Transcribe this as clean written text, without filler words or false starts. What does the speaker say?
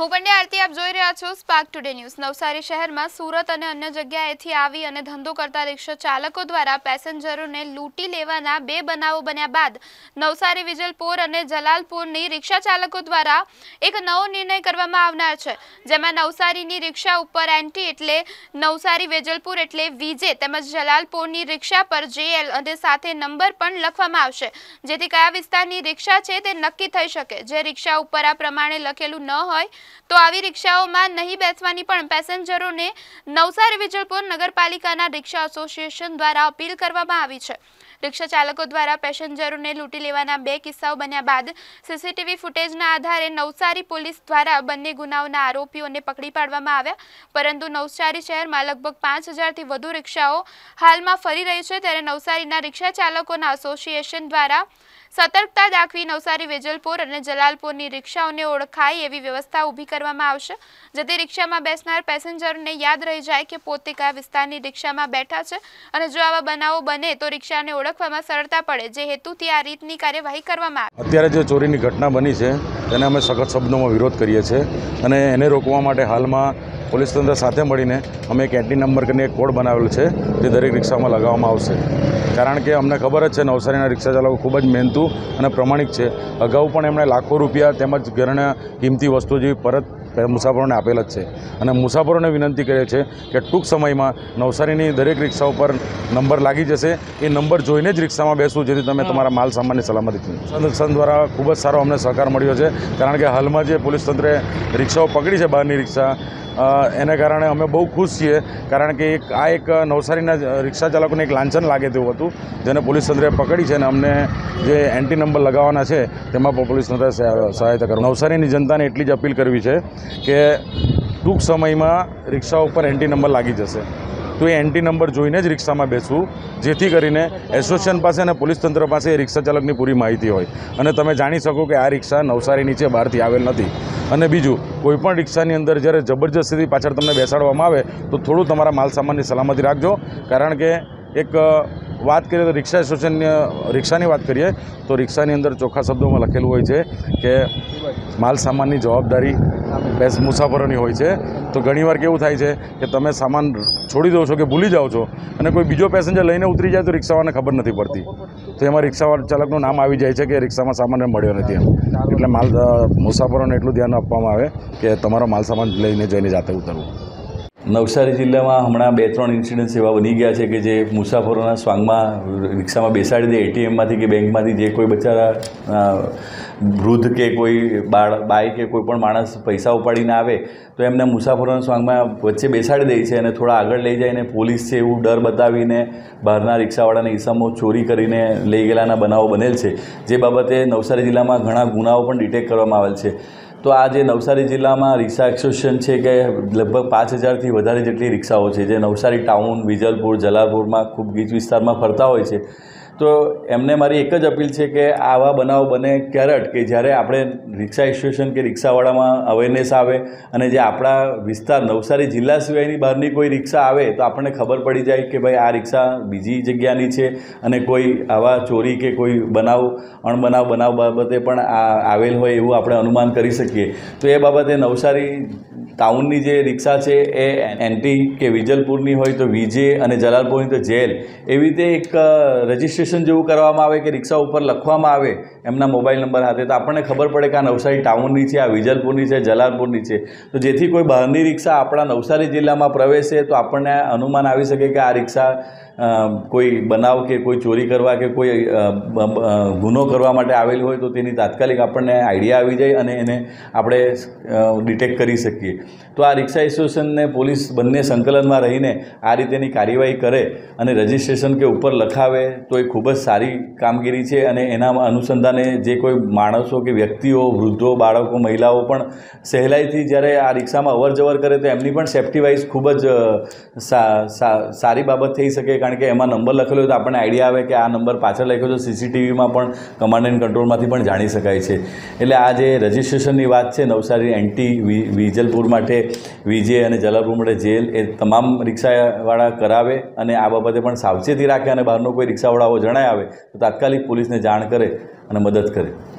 हूँ पंडे आरती, आप जोई रह्या छो स्पार्क टुडे न्यूज। नवसारी शहर में सूरत और अन्य जगह आवी और धंधो करता रिक्शा चालकों द्वारा पेसेंजरों ने लूटी लेवाना बे बनावो बन्या बाद नवसारी विजलपुर और जलालपुर नी रिक्शा चालकों द्वारा एक नवो निर्णय करवामां आवनार छे, जेमां नवसारीनी रिक्शा उपर एंटी एटले नवसारी विजलपुर एटले वीजे तेमज जलालपुरनी रिक्शा पर जेएल अने साथे नंबर पण लखवामां आवशे, जेथी कया विस्तारनी रिक्शा छे ते नक्की थई शके। जे रिक्शा उपर आ प्रमाणे लखेलुं न होय तो आवी रिक्षाओं में नहीं बेसवानी पण पेसेंजरों ने नवसारी विजलपुर नगरपालिकाना रिक्शा एसोसिएशन द्वारा अपील करवामां आवी छे। रिक्शा चालकों द्वारा पेसेंजरों ने लूटी लेवाना बे किस्साओं बन्या बाद सीसीटीवी फूटेजना आधारे नवसारी पुलिस द्वारा बंने गुनाओना आरोपीओने पकड़ी पाडवामां आव्या, परंतु नवसारी शहर में लगभग 5000 थी वधु रिक्षाओं हाल में फरी रही है, त्यारे नवसारीना रिक्शा चालकोना एसोसिएशन द्वारा सतर्कता दाखवी नवसारी विजलपुर और जलालपुरनी रिक्षाओने ओळखाय एवी व्यवस्था ऊभी करवामां आवशे, जेथी रिक्शा में बेसनार पेसेंजरने याद रही जाए कि पोते क्या विस्तारनी रिक्शा में बैठा छे अने जो आवा बनावो बने तो रिक्षाने अत्यारे जो चोरीनी घटना बनी है तेने अमे सखत शब्दों में विरोध करीए छे अने एने रोकवा माटे हाल में पुलिस तंत्र साथे मळीने अमे एक एंटी नंबर करीने एक कोड बनावेल छे जे दरेक रिक्शा में लगाववामां आवशे, कारण के अमने खबर ज छे नवसारीना रिक्शा चालको खूब ज मेहनतू अने प्रामाणिक छे। अगाऊ पण एमणे लाखों रूपिया तेमज घरना किंमती वस्तुओ जेवी परत मुसाफरों ने आपेल है और मुसाफरों ने विनंती करे छे कि टूंक समय में नवसारीनी दरेक रिक्शा पर नंबर लागी जशे, ए नंबर जोईने ज रिक्शा में बेसो जेथी तमे तमारा माल सामाननी सलामती संरक्षण द्वारा खूब ज सारो अमने सहकार मळ्यो छे, कारण के हाल में जे पुलिस तंत्रे रिक्शाओ पकड़ी है बहारनी रिक्शा एने कारणे अमे बहु खुश छीए, कारण के एक नवसारीना रिक्शा चालकोने एक लांछन लागे तेवुं हतुं जेने पुलिस तंत्रे पकड़ी है, अमने जे एंटी नंबर लगाववाना छे तेमां पण पुलिस तंत्रे सहायता करो। नवसारीनी जनताने एटली ज अपील करवी छे के टूंक समय में रिक्शाओं पर एंटी नंबर लागी जशे तो ये एंटी नंबर जोईने ज रिक्शा में बेसवू, जेथी करीने एसोसिएशन पास ने पुलिस तंत्र पास रिक्शा चालक की पूरी माहिती होय अने तमे जाणी शको कि आ रिक्शा नवसारीनी छे, बहारथी आवेल नथी। अने बीजू कोईपण रिक्शा की अंदर जयरे जबरदस्ती पाछळ तमने बेसाडवामां आवे तो थोड़ू तमारा माल सामाननी सलामती राखजो, कारण के एक बात करिए तो रिक्शा एसोसिएशन रिक्शा की बात करिए तो रिक्शा की अंदर चोखा शब्दों में लखेलू हो कि माल सामान जवाबदारी मुसाफरों की होय छे, तो घणी वार केवुं थाय छे कि तमे सामान छोड़ी दो छो कि भूली जाओ छो अने कोई बीजो पेसेंजर लईने उतरी जाए तो रिक्शावाळाने खबर नहीं पड़ती, तो एमां रिक्शा चालकनुं नाम आवी जाय छे कि रिक्शामां सामान मळ्यो नथी। एटले माल मुसाफरोने एटलुं ध्यान आपवामां आवे कि तमारो माल सामान लईने जईने जाते उतरवो। नवसारी जिला में हमें 2-3 इंसिडेंट्स एवं बनी गया है कि जे मुसाफरों स्वांग में रिक्शा में बेसाड़ी दे एटीएम में कि बैंक में जे कोई बचारा वृद्ध के कोई बाई के कोईपण माणस पैसा उपाड़ी ना आवे तो एमने मुसाफरों स्वांग में वच्चे बेसाड़ी दे छे अने थोड़ा आगळ लई जाईने पुलिस से एवं डर बतावीने बहारना रिक्शावाळाने ईसमो चोरी करीने लई गेलाना बनावो बनेल छे, जे बाबते नवसारी जिला में घणा गुनाओ पण डिटेक्ट करवामां आवेल छे। तो आज नवसारी जिला में रिक्शा एसोसिएशन है कि लगभग 5000 थी वधारे जेटली रिक्शाओं है नवसारी टाउन विजलपुर जलालपुर में खूब गीच विस्तार में फरता हो, तो एमने मारी एक ज अपील है कि आवा बनाव बने क्यारे अटके ज्यारे आपणे रिक्शा एसोसिएशन के रिक्शावाड़ा में अवेरनेस आवे अने जे आपड़ा विस्तार नवसारी जिला सिवायनी बहारनी कोई रिक्शा आए तो आपने खबर पड़ी जाए कि भाई आ रिक्शा बीजी जग्यानी छे अने कोई आवा चोरी के कोई बनाव अणबनाव बनाव बाबते पण आवेल होय एवुं आपणे अनुमान करी सकीए। तो ए बाबते नवसारी टाउननी जे रिक्शा है ए एंटी के विजलपुरनी होय तो वीजे अने जलालपुरनी तो जेल एवी रीते एक रजिस्ट्रेशन जेवुं करवामां आवे कि रिक्शा उपर लखवामां आवे एमना मोबाइल नंबर हाथे तो आपणे खबर पड़े कि आ नवसारी टाउननी छे, आ विजलपुरनी छे, जलालपुरनी छे, तो जेथी कोई बहारनी रिक्शा आपणा नवसारी जिल्लामां प्रवेशे तो आपणने अनुमान आवी शके कि आ रिक्शा कोई बनाव के कोई चोरी करवा के कोई गुनो करवा माटे आवेल होय तो तेनी तात्कालिक आपणने आइडिया आवी जाय अने एने आपणे डिटेक्ट करी सकीए। तो आ रिक्शा एसोसिएशन ने पुलिस बंने संकलन में रहीने आ रीतेनी कार्यवाही करे अने रजिस्ट्रेशन के ऊपर लखावे तो ये खूब ज सारी कामगीरी छे अने एना अनुसंधाने जे कोई माणसों के व्यक्तिओ वृद्धों बाळको महिलाओं पण सहेलाईथी ज्यारे आ रिक्शा में अवर जवर करे तो एमनी पण सेफ्टी वाइज खूब ज सारी बाबत थई शके, कारण के एमां नंबर लखेलो तो आपणे आइडिया आवे कि आ नंबर पाछळ लख्यो तो सीसीटीवी में पण कमांड एंड कंट्रोलमांथी पण जाणी शकाय छे। एटले आ जे रजिस्ट्रेशननी वात छे नवसारी एंटी विजलपुर माटे वीजे अने जलालपुर माटे जेल ए तमाम रिक्शावाळा करावे अने आ बाबते पण सावचेती राखे अने बहारनो कोई रिक्शावाळाओ जणाय आवे तो तात्कालिक पुलिसने जाण करे अने मदद करे।